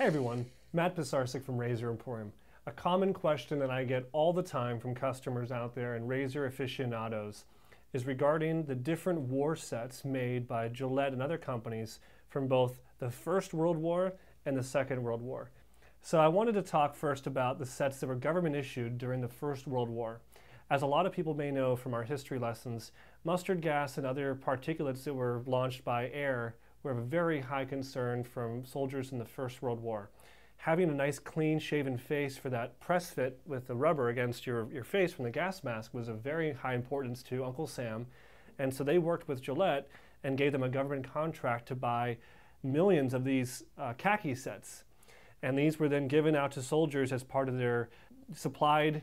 Hey everyone, Matt Pisarsik from Razor Emporium. A common question that I get all the time from customers out there and razor aficionados is regarding the different war sets made by Gillette and other companies from both the First World War and the Second World War. So I wanted to talk first about the sets that were government issued during the First World War. As a lot of people may know from our history lessons, mustard gas and other particulates that were launched by air were of a very high concern from soldiers in the First World War. Having a nice clean shaven face for that press fit with the rubber against your face from the gas mask was of very high importance to Uncle Sam. And so they worked with Gillette and gave them a government contract to buy millions of these khaki sets. And these were then given out to soldiers as part of their supplied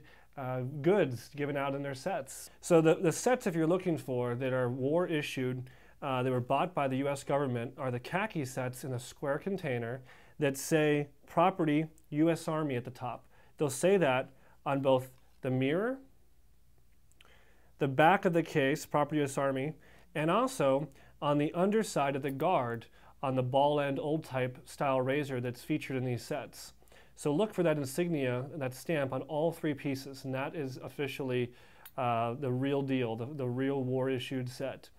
goods given out in their sets. So the sets, if you're looking for, that are war issued, they were bought by the US government, are the khaki sets in a square container that say property US Army at the top. They'll say that on both the mirror, the back of the case, property US Army, and also on the underside of the guard on the ball end old type style razor that's featured in these sets. So look for that insignia and that stamp on all three pieces, and that is officially the real deal, the real war issued set.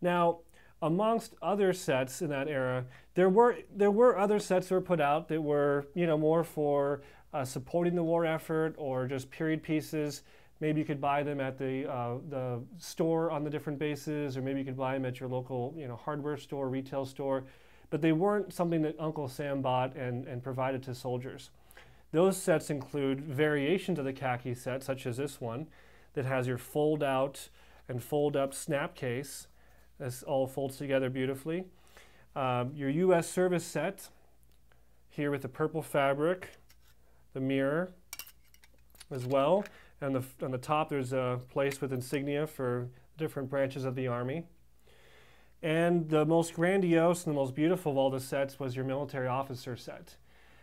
Now, amongst other sets in that era, there were other sets that were put out that were, you know, more for supporting the war effort or just period pieces. Maybe you could buy them at the store on the different bases, or maybe you could buy them at your local, you know, hardware store, retail store. But they weren't something that Uncle Sam bought and provided to soldiers. Those sets include variations of the khaki set, such as this one, that has your fold out and fold up snap case. This all folds together beautifully. Your U.S. service set here with the purple fabric, the mirror as well. And on the top there's a place with insignia for different branches of the Army. And the most grandiose and the most beautiful of all the sets was your military officer set.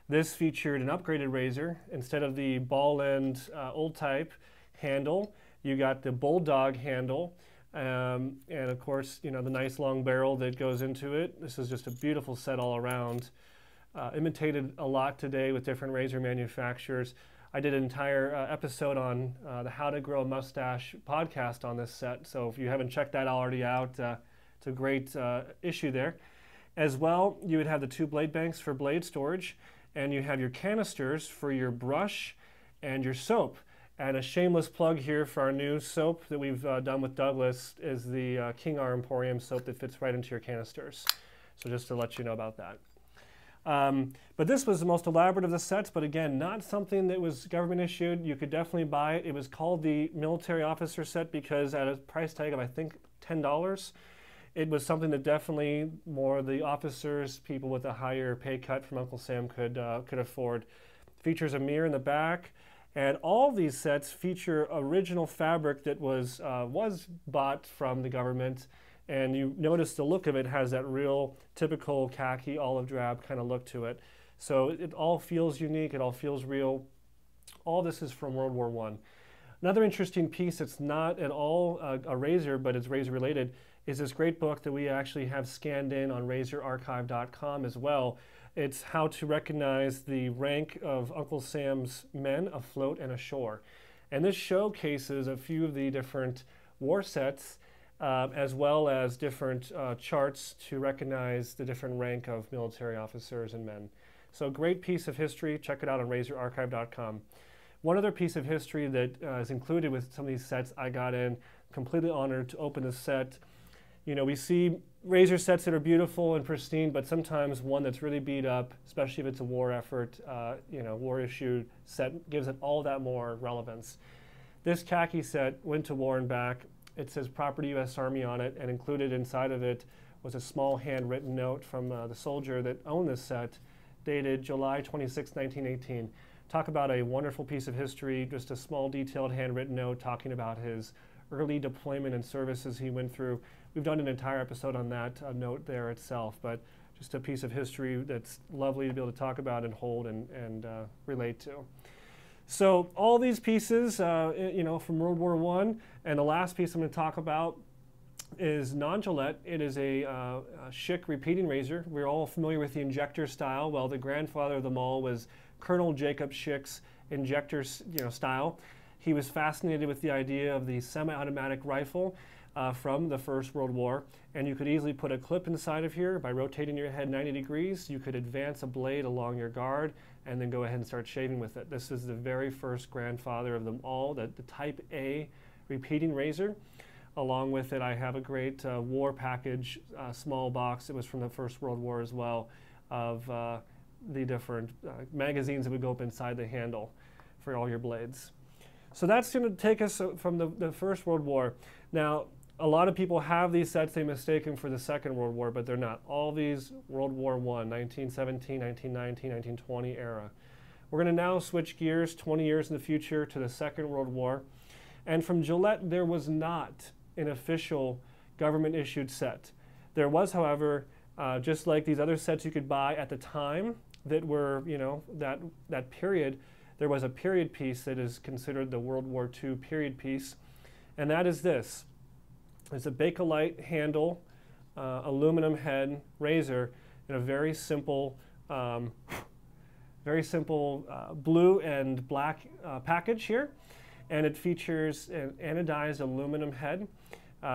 This featured an upgraded razor. Instead of the ball end old type handle, you got the bulldog handle. And of course, you know, the nice long barrel that goes into it. This is just a beautiful set all around. Imitated a lot today with different razor manufacturers. I did an entire episode on the How to Grow a Mustache podcast on this set. So if you haven't checked that already out, it's a great issue there. As well, you would have the two blade banks for blade storage, and you have your canisters for your brush and your soap. And a shameless plug here for our new soap that we've done with Douglas is the King R Emporium soap that fits right into your canisters. So just to let you know about that. But this was the most elaborate of the sets, but again, not something that was government issued. You could definitely buy it. It was called the military officer set because at a price tag of, I think, $10, it was something that definitely more the officers, people with a higher pay cut from Uncle Sam could afford. Features a mirror in the back. And all these sets feature original fabric that was bought from the government. And you notice the look of it has that real typical khaki olive drab kind of look to it. So it all feels unique, it all feels real. All this is from World War I. Another interesting piece that's not at all a razor, but it's razor related, is this great book that we actually have scanned in on razorarchive.com as well. It's how to recognize the rank of Uncle Sam's men afloat and ashore. And this showcases a few of the different war sets as well as different charts to recognize the different rank of military officers and men. So great piece of history. Check it out on razorarchive.com. One other piece of history that is included with some of these sets I got in, completely honored to open this set. You know, we see razor sets that are beautiful and pristine, but sometimes one that's really beat up, especially if it's a war effort, you know, war issue set, gives it all that more relevance. This khaki set went to war and back. It says property U.S. Army on it, and included inside of it was a small handwritten note from the soldier that owned this set, dated July 26, 1918. Talk about a wonderful piece of history, just a small detailed handwritten note talking about his early deployment and services he went through. We've done an entire episode on that note there itself, but just a piece of history that's lovely to be able to talk about and hold and relate to. So all these pieces, you know, from World War I, and the last piece I'm going to talk about is non-Gillette. It is a Schick repeating razor. We're all familiar with the injector style. Well, the grandfather of them all was Colonel Jacob Schick's injector style. He was fascinated with the idea of the semi-automatic rifle from the First World War. And you could easily put a clip inside of here. By rotating your head 90 degrees, you could advance a blade along your guard and then go ahead and start shaving with it. This is the very first grandfather of them all, the Type A repeating razor. Along with it, I have a great war package, small box. It was from the First World War as well, of the different magazines that would go up inside the handle for all your blades. So that's going to take us from the First World War. Now, a lot of people have these sets they mistake them for the Second World War, but they're not. All these World War I, 1917, 1919, 1920 era. We're going to now switch gears 20 years in the future to the Second World War. And from Gillette, there was not an official government-issued set. There was, however, just like these other sets you could buy at the time that were, that period, there was a period piece that is considered the World War II period piece, and that is this. It's a Bakelite handle, aluminum head razor, and a very simple blue and black package here. And it features an anodized aluminum head.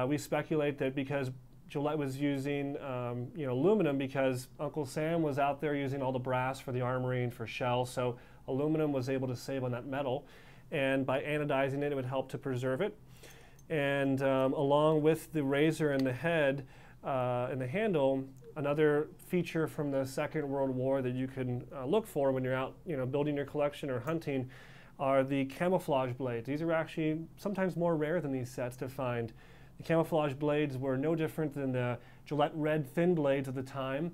We speculate that because Gillette was using aluminum, because Uncle Sam was out there using all the brass for the armory and for shell, so aluminum was able to save on that metal. And by anodizing it, it would help to preserve it. And along with the razor and the head and the handle, another feature from the Second World War that you can look for when you're out building your collection or hunting are the camouflage blades. These are actually sometimes more rare than these sets to find. The camouflage blades were no different than the Gillette Red Thin Blades of the time,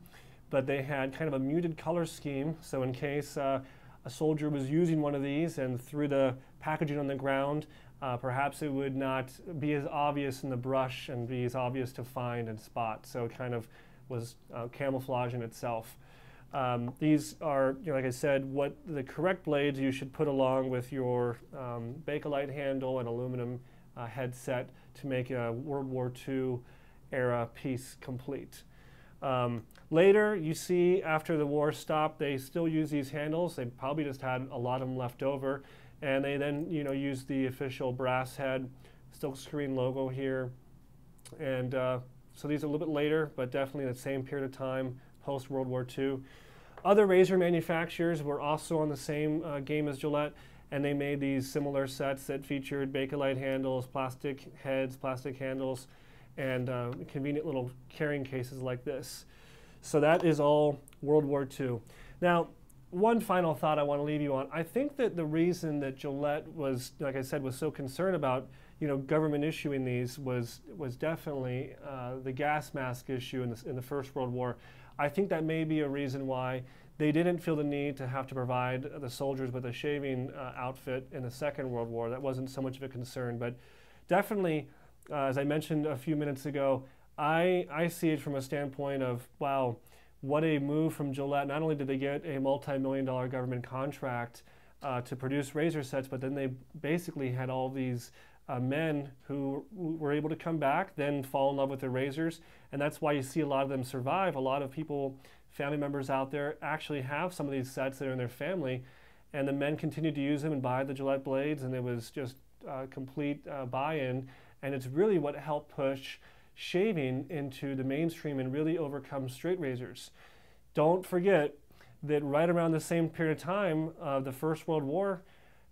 but they had kind of a muted color scheme, so in case a soldier was using one of these and threw the packaging on the ground, perhaps it would not be as obvious in the brush and be as obvious to find and spot, so it kind of was camouflage in itself. These are, like I said, what the correct blades you should put along with your Bakelite handle and aluminum headset to make a World War II era piece complete. Later, you see, after the war stopped, they still use these handles. They probably just had a lot of them left over, and they then, used the official brass head, silkscreen logo here, and so these are a little bit later, but definitely the same period of time. Post-World War II. Other razor manufacturers were also on the same game as Gillette, and they made these similar sets that featured Bakelite handles, plastic heads, plastic handles, and convenient little carrying cases like this. So that is all World War II. Now, one final thought I want to leave you on. I think that the reason that Gillette was, like I said, was so concerned about government issuing these was definitely the gas mask issue in the First World War. I think that may be a reason why they didn't feel the need to have to provide the soldiers with a shaving outfit in the Second World War. That wasn't so much of a concern, but definitely, as I mentioned a few minutes ago, I see it from a standpoint of, wow, what a move from Gillette. Not only did they get a multi-million-dollar government contract to produce razor sets, but then they basically had all these men who were able to come back, then fall in love with their razors, and that's why you see a lot of them survive. A lot of people, family members out there, actually have some of these sets that are in their family, and the men continued to use them and buy the Gillette blades, and it was just complete buy-in, and it's really what helped push shaving into the mainstream and really overcome straight razors. Don't forget that right around the same period of time of the First World War,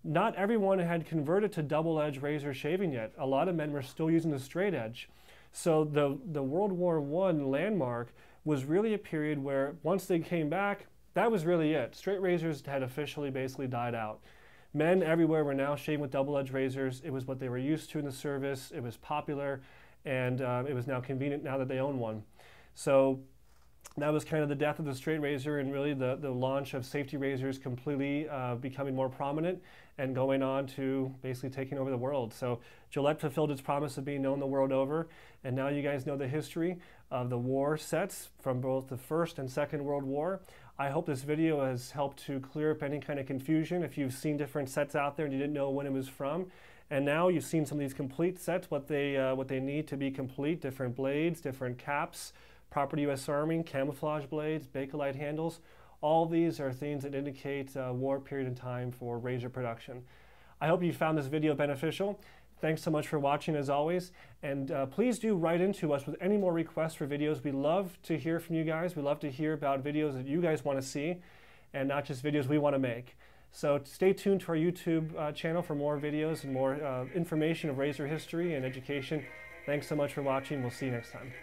not everyone had converted to double-edged razor shaving yet. A lot of men were still using the straight edge. So the World War I landmark was really a period where once they came back, that was really it. Straight razors had officially basically died out. Men everywhere were now shaving with double-edged razors. It was what they were used to in the service. It was popular, and it was now convenient now that they own one. So that was kind of the death of the straight razor and really the launch of safety razors completely becoming more prominent and going on to basically taking over the world. So Gillette fulfilled its promise of being known the world over, and now you guys know the history of the war sets from both the First and Second World War. I hope this video has helped to clear up any kind of confusion if you've seen different sets out there and you didn't know when it was from, And now you've seen some of these complete sets, what they need to be complete, different blades, different caps, proper U.S. arming, camouflage blades, Bakelite handles. All these are things that indicate a war period in time for razor production. I hope you found this video beneficial. Thanks so much for watching as always, and please do write into us with any more requests for videos. We love to hear from you guys. We love to hear about videos that you guys want to see and not just videos we want to make. So stay tuned to our YouTube channel for more videos and more information of razor history and education. Thanks so much for watching. We'll see you next time.